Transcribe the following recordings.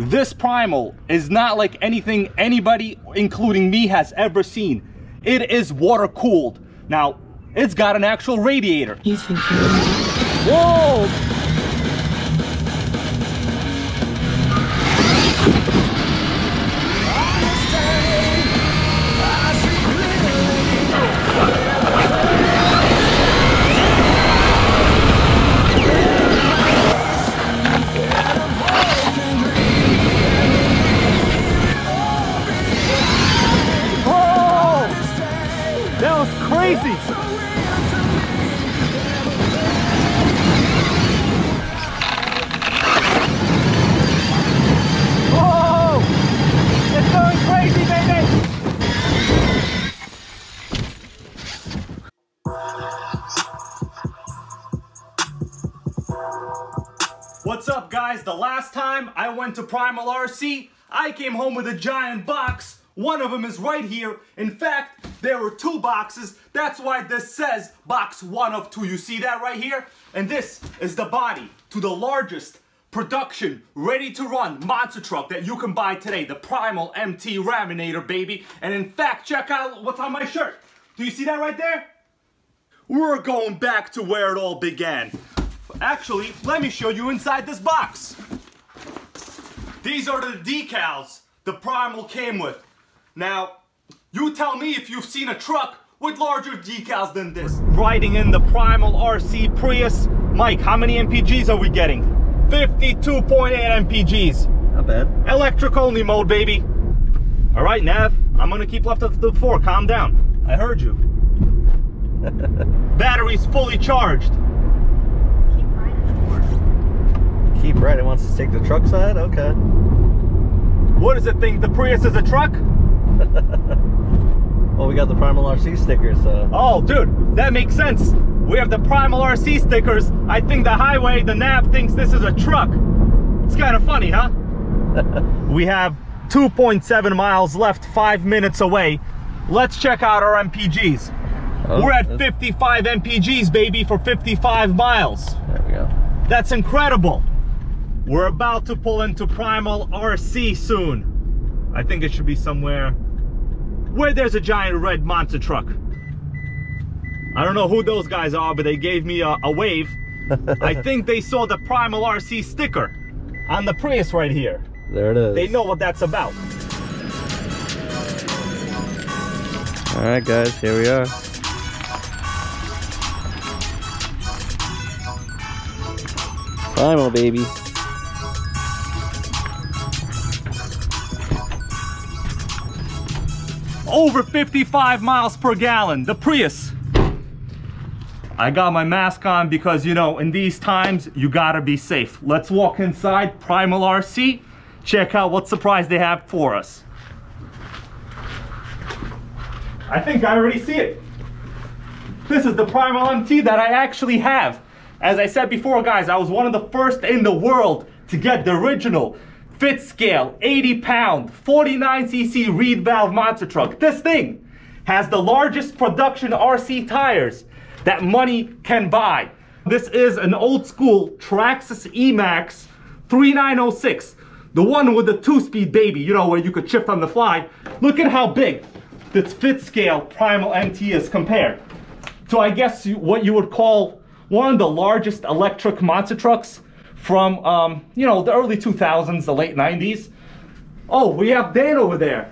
This Primal is not like anything anybody, including me, has ever seen. It is water cooled. Now, it's got an actual radiator. You think you're whoa! What's up, guys? The last time I went to Primal RC, I came home with a giant box. One of them is right here. In fact, there were two boxes. That's why this says box 1 of 2. You see that right here? And this is the body to the largest production, ready-to-run monster truck that you can buy today, the Primal MT Raminator, baby. And in fact, check out what's on my shirt. Do you see that right there? We're going back to where it all began. Actually, let me show you inside this box. These are the decals the Primal came with. Now, you tell me if you've seen a truck with larger decals than this. Riding in the Primal RC Prius. Mike, how many MPGs are we getting? 52.8 MPGs. Not bad. Electric only mode, baby. All right, Nav, I'm gonna keep left of the floor. Calm down. I heard you. Battery's fully charged. Keep right, it wants to take the truck side? Okay. What does it think? The Prius is a truck? Well, we got the Primal RC stickers, so. Oh, dude, that makes sense. We have the Primal RC stickers. I think the highway, the nav thinks this is a truck. It's kind of funny, huh? We have 2.7 miles left, 5 minutes away. Let's check out our MPGs. Oh, we're at 55 MPGs, baby, for 55 miles. There we go. That's incredible. We're about to pull into Primal RC soon. I think it should be somewhere where there's a giant red monster truck. I don't know who those guys are, but they gave me a wave. I think they saw the Primal RC sticker on the Prius right here. There it is. They know what that's about. All right, guys, here we are. Primal, baby. Over 55 miles per gallon, the Prius. I got my mask on because, you know, in these times, you gotta be safe. Let's walk inside Primal RC, check out what surprise they have for us. I think I already see it. This is the Primal MT that I actually have. As I said before, guys, I was one of the first in the world to get the original fit scale, 80 pound, 49cc reed valve monster truck. This thing has the largest production RC tires that money can buy. This is an old school Traxxas E-Max 3906, the one with the 2-speed baby, you know, where you could shift on the fly. Look at how big this fit scale Primal MT is compared to, I guess, what you would call one of the largest electric monster trucks from, you know, the early 2000s, the late 90s. Oh, we have Dan over there.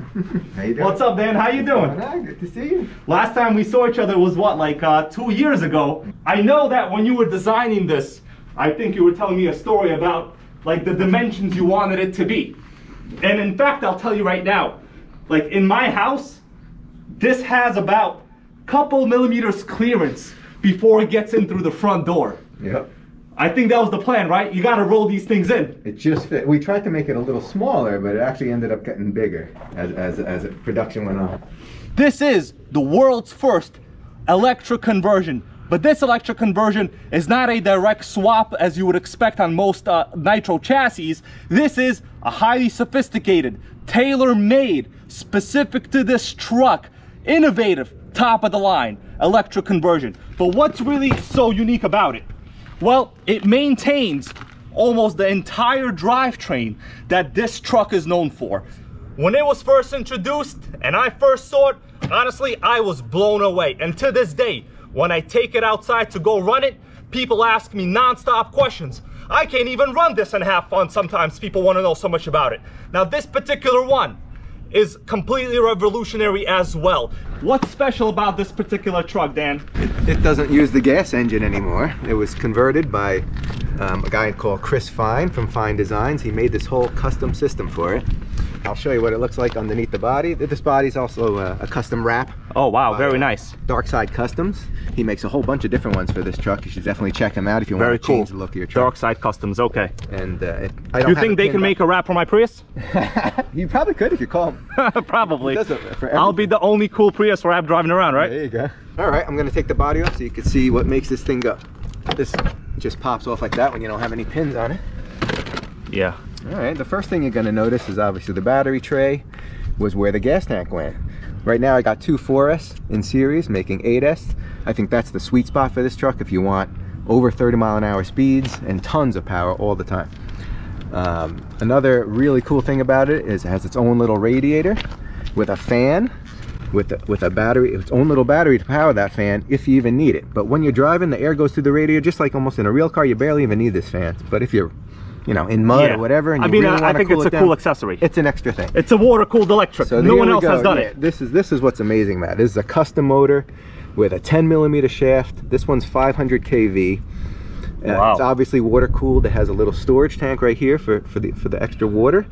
How you doing? What's up, Dan? How you doing? All right, good to see you. Last time we saw each other was what, like 2 years ago. I know that when you were designing this, I think you were telling me a story about like the dimensions you wanted it to be. And in fact, I'll tell you right now, like in my house, this has about a couple millimeters clearance before it gets in through the front door. Yep. I think that was the plan, right? You gotta roll these things in. It just fit. We tried to make it a little smaller, but it actually ended up getting bigger as production went on. This is the world's first electric conversion, but this electric conversion is not a direct swap as you would expect on most nitro chassis. This is a highly sophisticated, tailor-made, specific to this truck, innovative, top of the line electric conversion. But what's really so unique about it? Well, it maintains almost the entire drivetrain that this truck is known for. When it was first introduced and I first saw it, honestly, I was blown away. And to this day, when I take it outside to go run it, people ask me non-stop questions. I can't even run this and have fun sometimes. People want to know so much about it. Now this particular one is completely revolutionary as well. What's special about this particular truck, Dan? It doesn't use the gas engine anymore. It was converted by a guy called Chris Fine from Fine Designs. He made this whole custom system for it. I'll show you what it looks like underneath the body. This body is also a custom wrap. Oh wow, very nice. Dark Side Customs. He makes a whole bunch of different ones for this truck. You should definitely check him out if you want to change the look of your truck. Dark Side Customs, okay. And you think they can make a wrap for my Prius? You probably could if you call him. Probably. I'll be the only cool Prius wrap driving around, right? There you go. All right, I'm gonna take the body off so you can see what makes this thing go. This just pops off like that when you don't have any pins on it. Yeah. All right, the first thing you're gonna notice is obviously the battery tray was where the gas tank went. Right now I got two 4S in series making 8S. I think that's the sweet spot for this truck if you want over 30-mile-an-hour speeds and tons of power all the time. Another really cool thing about it is it has its own little radiator with a fan, with a battery, its own little battery to power that fan if you even need it. But when you're driving, the air goes through the radiator just like almost in a real car. You barely even need this fan, but if you're in mud or whatever. And I think it's a cool accessory. It's an extra thing. It's a water-cooled electric. So no one else has done it. This is what's amazing, Matt. This is a custom motor with a 10mm shaft. This one's 500 kV. Wow. It's obviously water-cooled. It has a little storage tank right here for the extra water.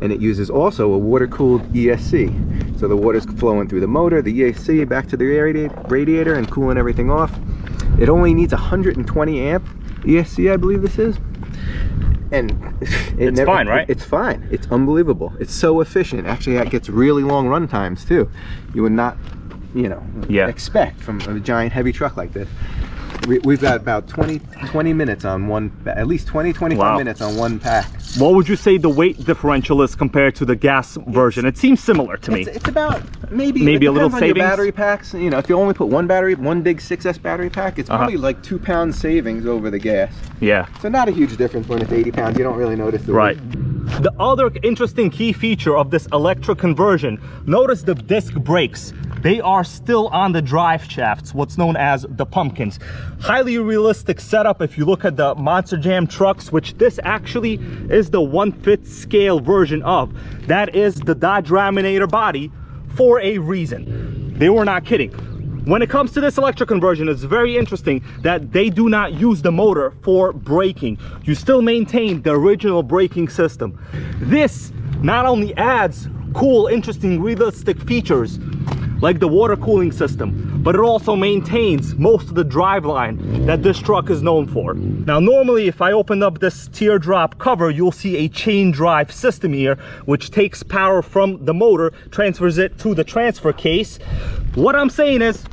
And it uses also a water-cooled ESC. So the water's flowing through the motor, the ESC, back to the radiator and cooling everything off. It only needs 120 amp ESC, I believe this is. And it's fine, right? It's fine. It's unbelievable. It's so efficient. Actually, it gets really long run times too. You would not, expect from a giant heavy truck like this. We've got about 20 minutes on one, at least 25 minutes on one pack. What would you say the weight differential is compared to the gas version? It seems similar to me. It's about maybe a little savings. Your battery packs, if you only put one big 6S battery pack, it's probably like 2 pounds savings over the gas. Yeah. So not a huge difference when it's 80 pounds. You don't really notice the weight. The other interesting key feature of this electric conversion, notice the disc brakes. They are still on the drive shafts, what's known as the pumpkins. Highly realistic setup if you look at the Monster Jam trucks, which this actually is the 1/5 scale version of. That is the Dodge Raminator body for a reason. They were not kidding. When it comes to this electric conversion, it's very interesting that they do not use the motor for braking. You still maintain the original braking system. This not only adds cool, interesting, realistic features, like the water cooling system, but it also maintains most of the driveline that this truck is known for. Now, normally if I open up this teardrop cover, you'll see a chain drive system here, which takes power from the motor, transfers it to the transfer case. What I'm saying is,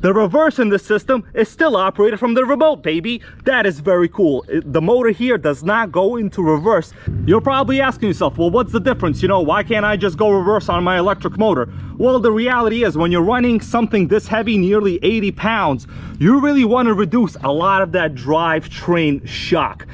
the reverse in this system is still operated from the remote, baby. That is very cool. The motor here does not go into reverse. You're probably asking yourself, well, what's the difference? Why can't I just go reverse on my electric motor? Well, the reality is when you're running something this heavy, nearly 80 pounds, you really want to reduce a lot of that drivetrain shock,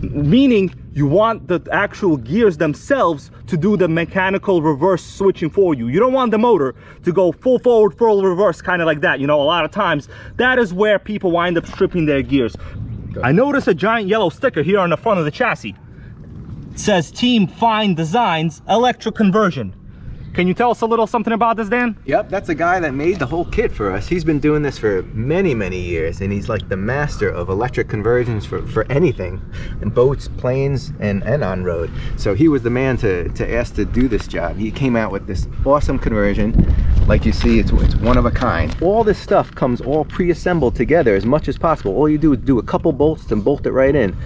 meaning you want the actual gears themselves to do the mechanical reverse switching for you. You don't want the motor to go full forward, full reverse, kind of like that. A lot of times, that is where people wind up stripping their gears. I noticed a giant yellow sticker here on the front of the chassis. It says Team Fine Designs Electric Conversion. Can you tell us a little something about this, Dan? Yep, that's a guy that made the whole kit for us. He's been doing this for many, many years, and he's like the master of electric conversions for anything, boats, planes, and on-road. So he was the man to ask to do this job. He came out with this awesome conversion. Like you see, it's one of a kind. All this stuff comes all pre-assembled together as much as possible. All you do is do a couple bolts and bolt it right in.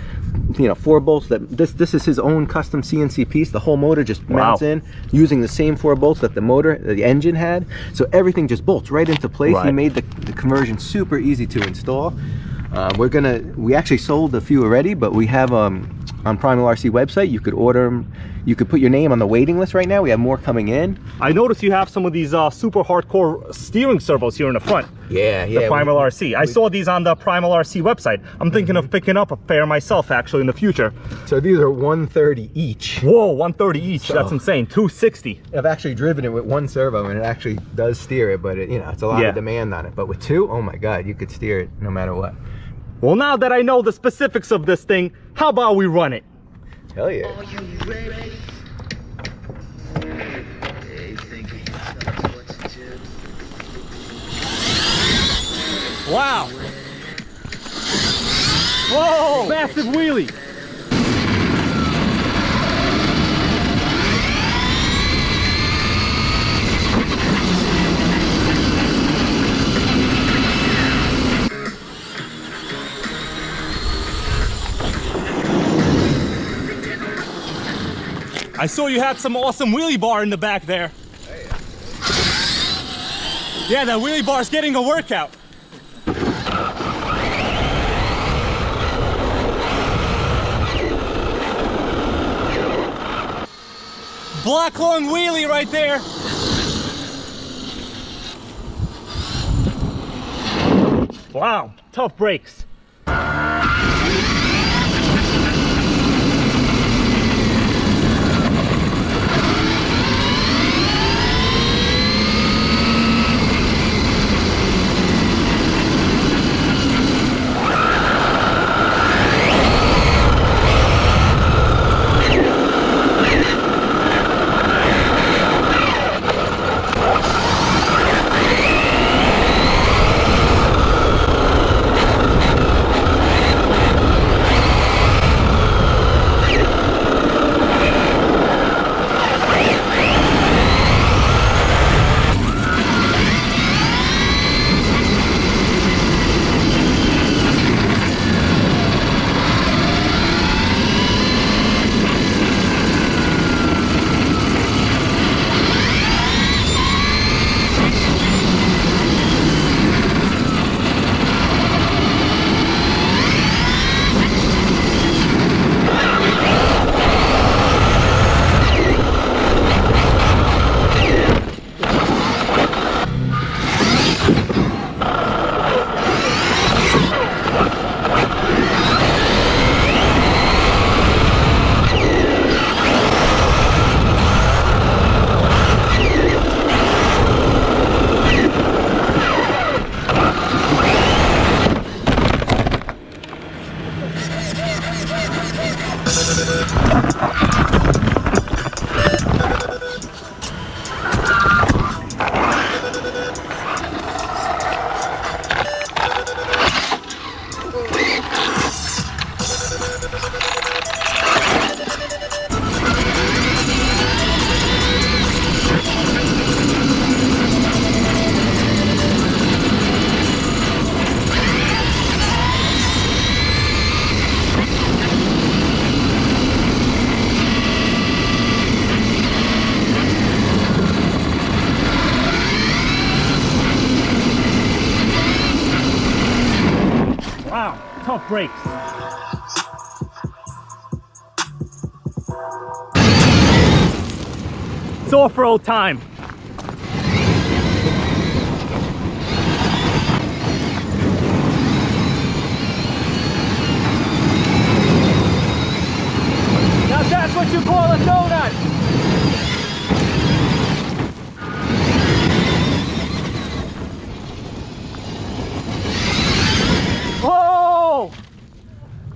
4 bolts that this is his own custom CNC piece. The whole motor just mounts in using the same 4 bolts that the engine had. So everything just bolts right into place. He made the conversion super easy to install. We actually sold a few already, but we have on Primal RC website. You could order them. You could put your name on the waiting list right now. We have more coming in. I noticed you have some of these super hardcore steering servos here in the front. Yeah, yeah. The Primal RC. I saw these on the Primal RC website. I'm thinking of picking up a pair myself, actually, in the future. So these are 130 each. Whoa, 130 each. So that's insane. 260. I've actually driven it with one servo, and it actually does steer it, but it, you know, it's a lot of demand on it. But with two, oh my God, you could steer it no matter what. Well, now that I know the specifics of this thing, how about we run it? Hell yeah. Are you ready? Wow. Whoa, massive wheelie. I saw you had some awesome wheelie bar in the back there. Yeah, that wheelie bar's getting a workout. Block long wheelie right there. Wow, tough brakes. Brakes. It's off-road time. Now that's what you call a donut.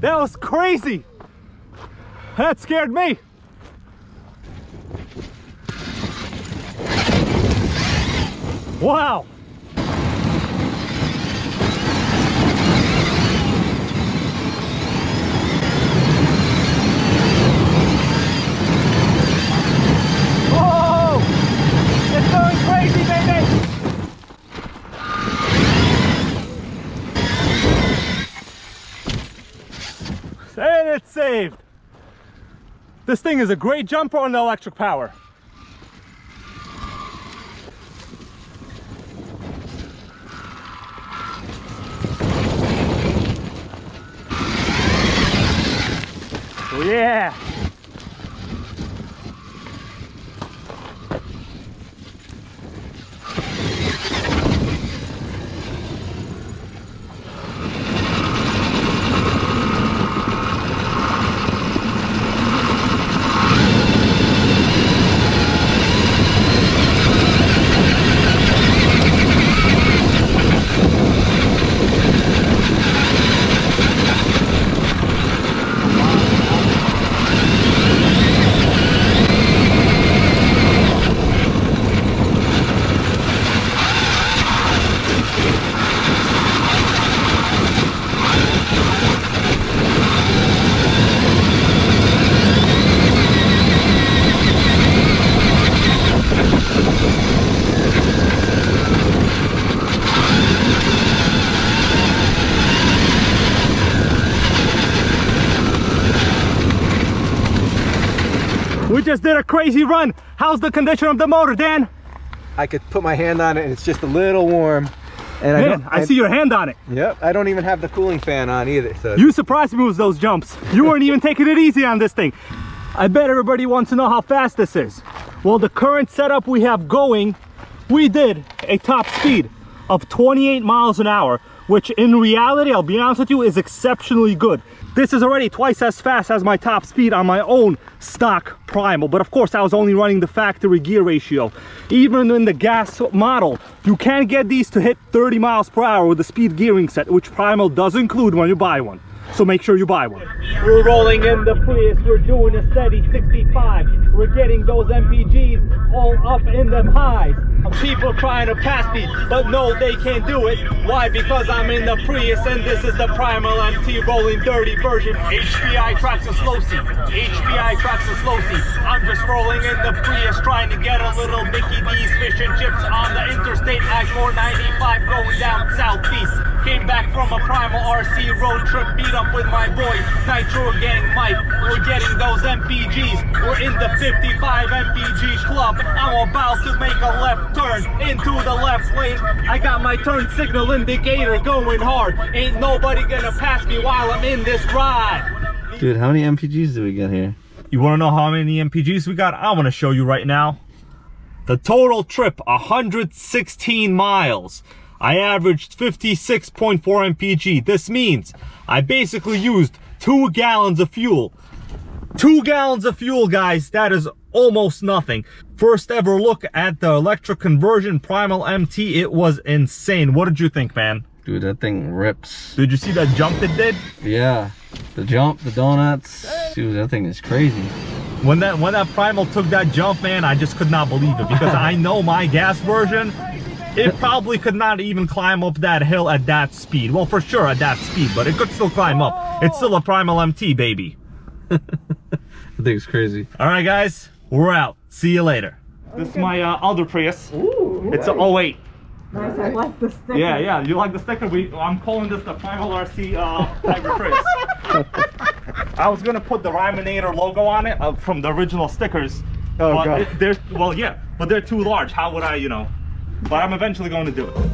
That was crazy! That scared me! Wow! And it's saved. This thing is a great jumper on the electric power. Yeah. We just did a crazy run. How's the condition of the motor, Dan? I could put my hand on it and it's just a little warm. And man, I see your hand on it. Yep, I don't even have the cooling fan on either. So you surprised me with those jumps. You weren't even taking it easy on this thing. I bet everybody wants to know how fast this is. Well, the current setup we have going, we did a top speed of 28 miles an hour, which in reality, I'll be honest with you, is exceptionally good. This is already twice as fast as my top speed on my own stock Primal, but of course I was only running the factory gear ratio. Even in the gas model, you can get these to hit 30 miles per hour with the speed gearing set, which Primal does include when you buy one. So make sure you buy one. We're rolling in the Prius, we're doing a steady 65. We're getting those MPGs all up in them highs. People trying to pass me, but no, they can't do it. Why? Because I'm in the Prius and this is the Primal MT rolling dirty version. HPI Traxxas Losi. HPI Traxxas Losi. I'm just rolling in the Prius trying to get a little Mickey D's fish and chips on the interstate I-495 going down southeast. Came back from a Primal RC road trip, beat up with my boy Nitro Gang Mike. We're getting those MPGs. We're in the 55 MPG club. I'm about to make a left turn into the left lane. I got my turn signal indicator going hard. Ain't nobody gonna pass me while I'm in this ride. Dude, how many MPGs do we get here? You wanna know how many MPGs we got? I wanna show you right now. The total trip, 116 miles. I averaged 56.4 MPG. This means I basically used 2 gallons of fuel. 2 gallons of fuel, guys, that is almost nothing. First ever look at the electric conversion Primal MT. It was insane. What did you think, man? Dude, that thing rips. Did you see that jump it did? Yeah, the jump, the donuts. Dude, that thing is crazy. When that Primal took that jump, man, I just could not believe it, because I know my gas version, it probably could not even climb up that hill at that speed. Well, for sure at that speed, but it could still climb up. It's still a Primal MT, baby. That thing's crazy. All right, guys, we're out. See you later. Okay. This is my other Prius. Ooh, it's an 08. Nice, I like the sticker. Yeah, yeah, you like the sticker? I'm calling this the Primal RC Hybrid Prius. I was gonna put the Raminator logo on it from the original stickers. Oh, but God. Well, yeah, but they're too large. How would I, you know? But I'm eventually going to do it.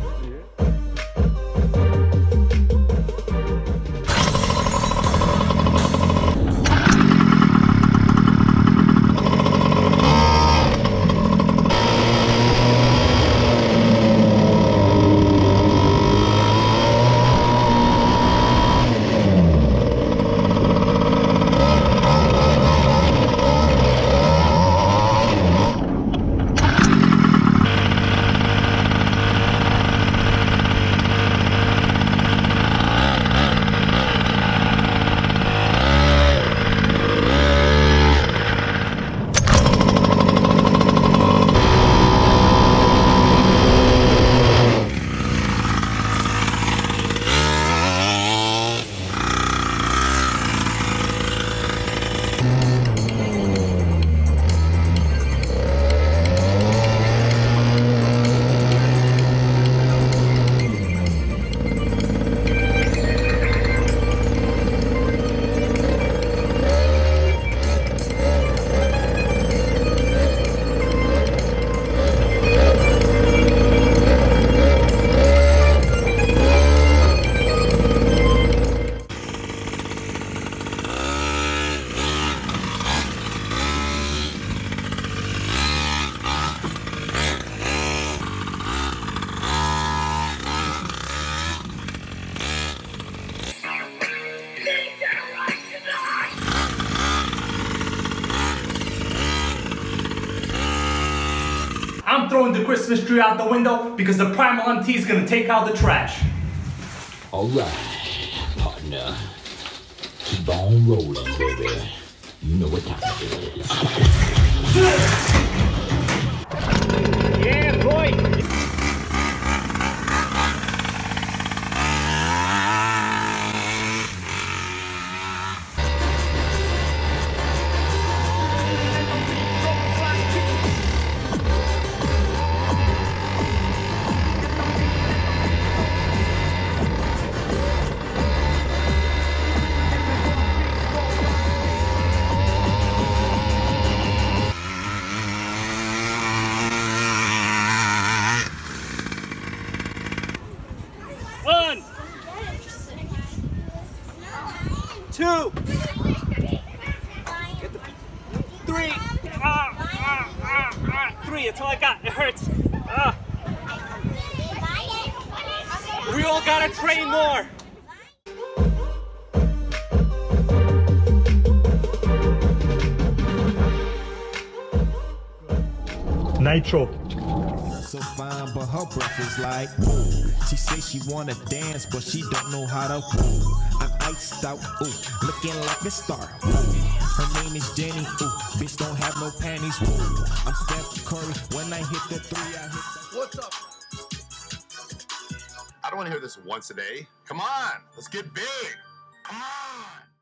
throwing the Christmas tree out the window because the Primal MT is gonna take out the trash. All right, partner. Keep on rolling, baby. You know what time it is. Yeah, boy. Three, that's all I got. It hurts. We all gotta train more. Nitro. So fine, but her breath is like woo. She says she wanna dance, but she don't know how to woo. I'm iced out, ooh, looking like a star. Woo. Her name is Jenny, ooh, bitch don't have no panties, woo. I'm Steph Curry, when I hit the three, I hit the... What's up? I don't want to hear this once a day. Come on, let's get big. Come on.